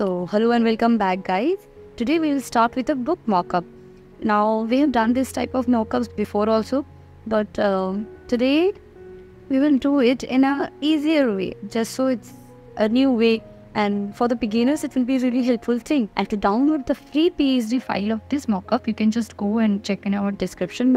So hello and welcome back guys. Today we will start with a book mock-up. Now we have done this type of mock-ups before also, but today we will do it in an easier way, just so it's a new way, and for the beginners it will be a really helpful thing. And to download the free PSD file of this mock-up, you can just go and check in our description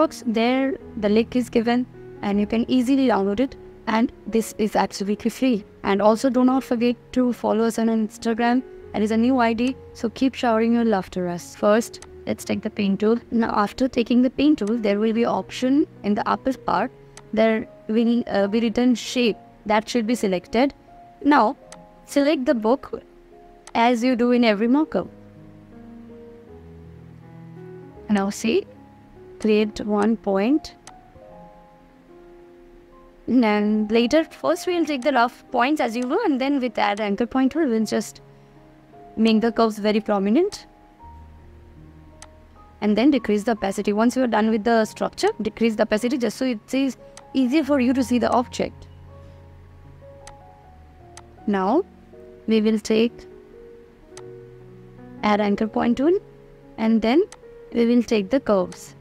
box. There the link is given and you can easily download it, and this is absolutely free. And also do not forget to follow us on Instagram. It is a new ID, so keep showering your love to us. First, let's take the paint tool. Now after taking the paint tool, there will be option in the upper part. There will be written shape, that should be selected. Now select the book as you do in every mock-up. Now see, create one point. And later, first we will take the rough points as you do, and then with that anchor pointer we will just make the curves very prominent, and then decrease the opacity. Once you are done with the structure, decrease the opacity just so it is easier for you to see the object. Now we will take add anchor point tool, and then we will take the curves.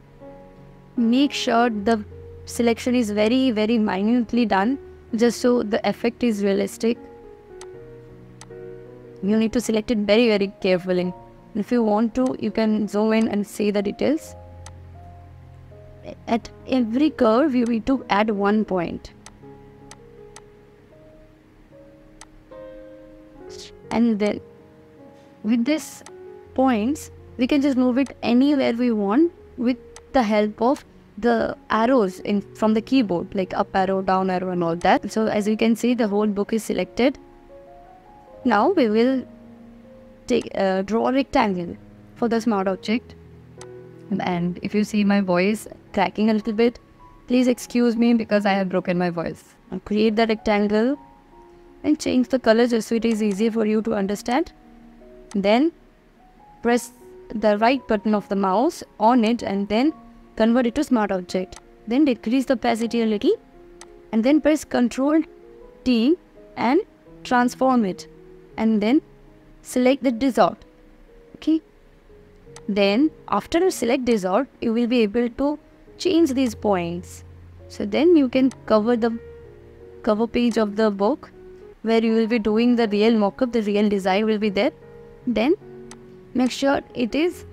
Make sure the selection is very, very minutely done, just so the effect is realistic. You need to select it very, very carefully. If you want to, you can zoom in and see the details. At every curve you need to add one point, and then with these points we can just move it anywhere we want with the help of the arrows from the keyboard, like up arrow, down arrow and all that. So as you can see, the whole book is selected. Now we will take draw a rectangle for the smart object. And if you see my voice cracking a little bit, please excuse me because I have broken my voice. Now create the rectangle and change the color just so it is easier for you to understand. Then press the right button of the mouse on it and then convert it to smart object. Then decrease the opacity a little and then press Ctrl+T and transform it, and then select the distort. Okay, then after you select distort, you will be able to change these points. So then you can cover the cover page of the book where you will be doing the real mock-up. The real design will be there. Then make sure it is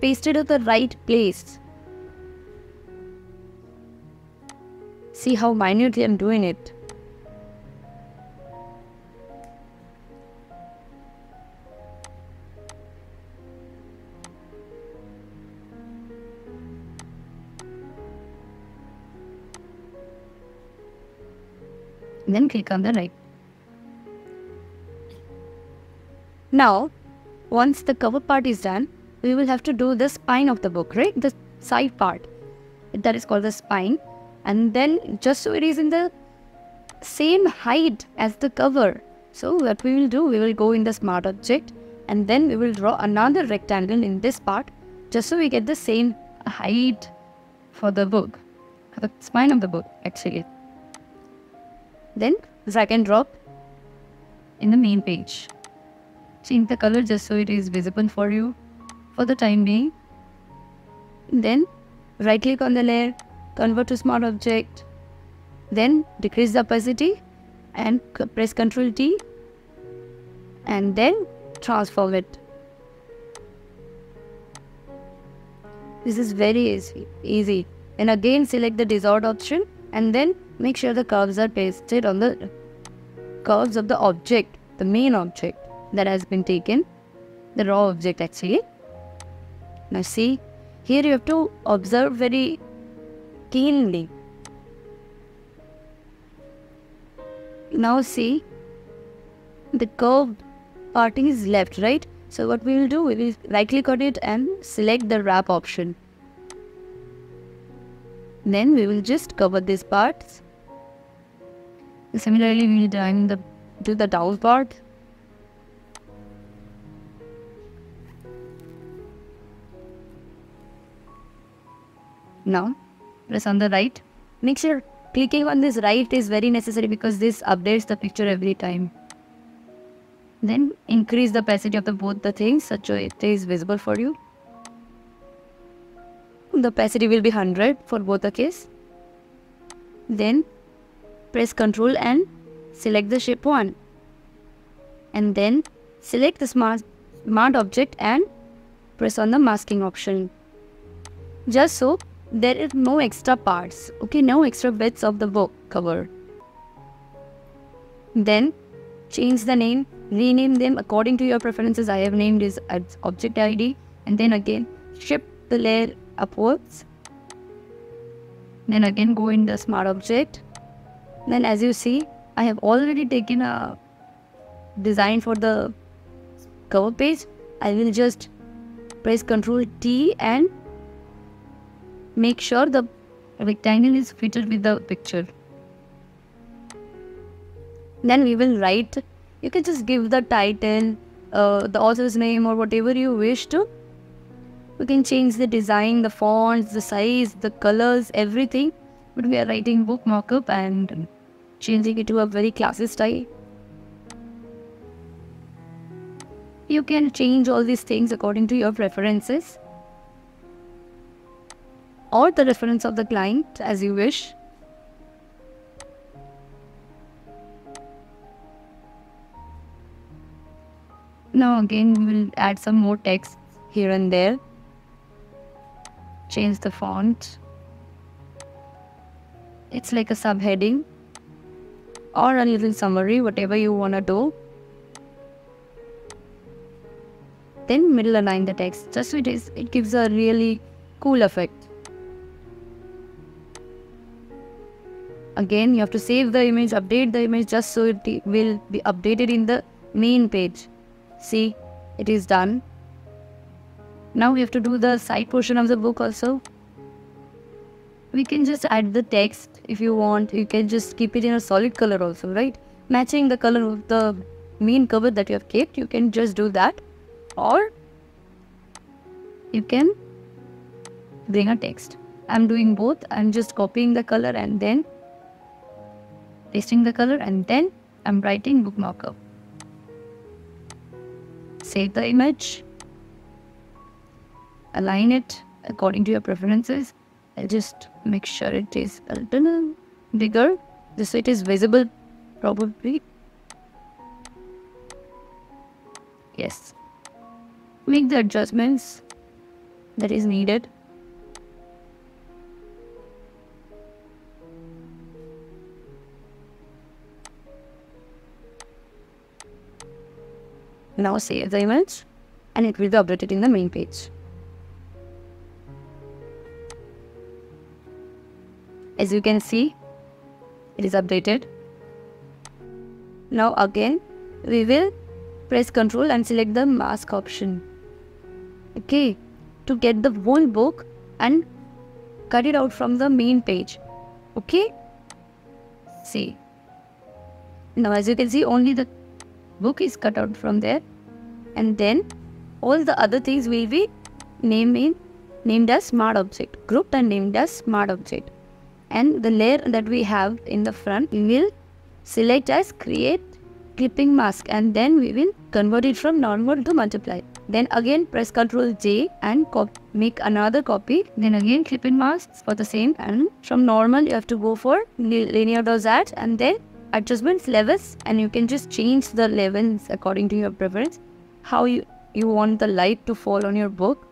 pasted at the right place. See how minutely I'm doing it. And then click on the right. Now, once the cover part is done, we will have to do the spine of the book, right? The side part. That is called the spine. And then just so it is in the same height as the cover. So what we will do, we will go in the smart object and then we will draw another rectangle in this part just so we get the same height for the book, for the spine of the book actually. Then drag and drop in the main page. Change the color just so it is visible for you for the time being. Then right click on the layer, convert to smart object, then decrease the opacity and press Ctrl+T and then transform it. This is very easy. And again select the distort option and then make sure the curves are pasted on the curves of the object, the main object that has been taken, the raw object actually. Now see, here you have to observe very keenly. Now see, the curved parting is left, right? So what we will do, we will right click on it and select the wrap option. Then we will just cover these parts. Similarly, we will do the down part. Now press on the right. Make sure clicking on this right is very necessary because this updates the picture every time. Then increase the opacity of the both the things such that it is visible for you. The opacity will be 100 for both the case. Then press Ctrl and select the shape 1. And then select the smart object and press on the masking option. Just so there is no extra parts, okay, no extra bits of the book cover. Then change the name, rename them according to your preferences. I have named this as object ID, and then again shift the layer upwards. Then again go in the smart object. Then as you see, I have already taken a design for the cover page. I will just press Ctrl+T and make sure the rectangle is fitted with the picture. Then we will write. You can just give the title, the author's name, or whatever you wish to. We can change the design, the fonts, the size, the colors, everything. But we are writing book markup and changing it to a very classy style. You can change all these things according to your preferences or the reference of the client as you wish. Now again we will add some more text here and there. Change the font. It's like a subheading or a little summary, whatever you want to do. Then middle align the text, just so it gives a really cool effect. Again, you have to save the image, update the image, just so it will be updated in the main page. See, it is done. Now we have to do the side portion of the book also. We can just add the text if you want. You can just keep it in a solid color also, right? Matching the color of the main cover that you have kept, you can just do that. Or you can bring a text. I'm doing both. I'm just copying the color and then pasting the color, and then I'm writing book markup. Save the image. Align it according to your preferences. I'll just make sure it is a little bigger. This way it is visible probably. Yes. Make the adjustments that is needed. Now save the image and it will be updated in the main page. As you can see, it is updated. Now again, we will press Ctrl and select the mask option. Okay, to get the whole book and cut it out from the main page. Okay, see. Now as you can see, only the book is cut out from there, and then all the other things will be named as smart object, grouped and named as smart object. And the layer that we have in the front, we will select as create clipping mask, and then we will convert it from normal to multiply. Then again press Ctrl+J and make another copy. Then again clipping masks for the same, and from normal you have to go for linear dosage, and then adjustments, levels, and you can just change the levels according to your preference, how you want the light to fall on your book.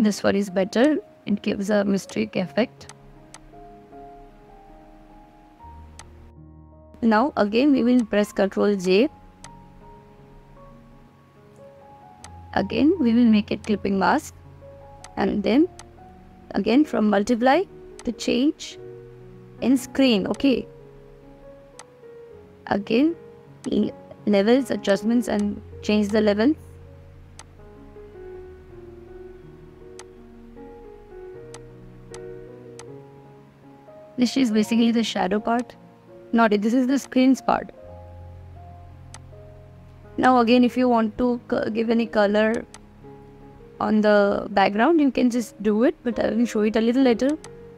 This one is better, it gives a mystic effect. Now again we will press Ctrl+J. Again we will make it clipping mask, and then again from multiply to change in screen. Okay, again levels, adjustments, and change the level. This is basically the shadow part. Not it, this is the screens part. Now again, if you want to give any color on the background, you can just do it, but I will show it a little later.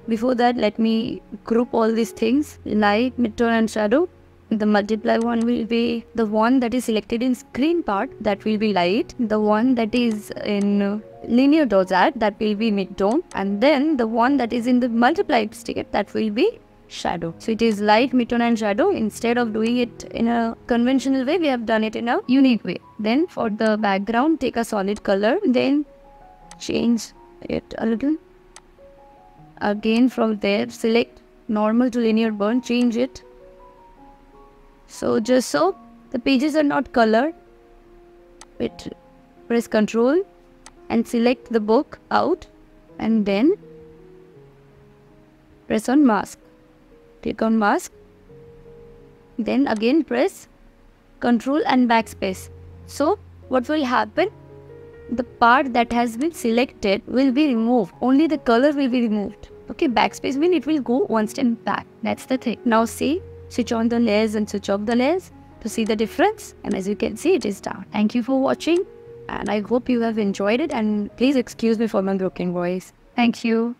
Before that, let me group all these things: light, midtone, and shadow. The multiply one will be the one that is selected in screen part, that will be light. The one that is in linear dosage, that will be mid-tone. And then the one that is in the multiplied state, that will be shadow. So it is light, mid-tone and shadow. Instead of doing it in a conventional way, we have done it in a unique way. Then for the background, take a solid color. Then change it a little. Again from there, select normal to linear burn, change it. So just so the pages are not colored, press Ctrl and select the book out and then press on mask. Click on mask. Then again press Ctrl and backspace. So what will happen? The part that has been selected will be removed. Only the color will be removed. Okay, backspace means it will go one step back. That's the thing. Now see. Switch on the layers and switch off the layers to see the difference, and as you can see, it is done. Thank you for watching and I hope you have enjoyed it, and please excuse me for my broken voice. Thank you.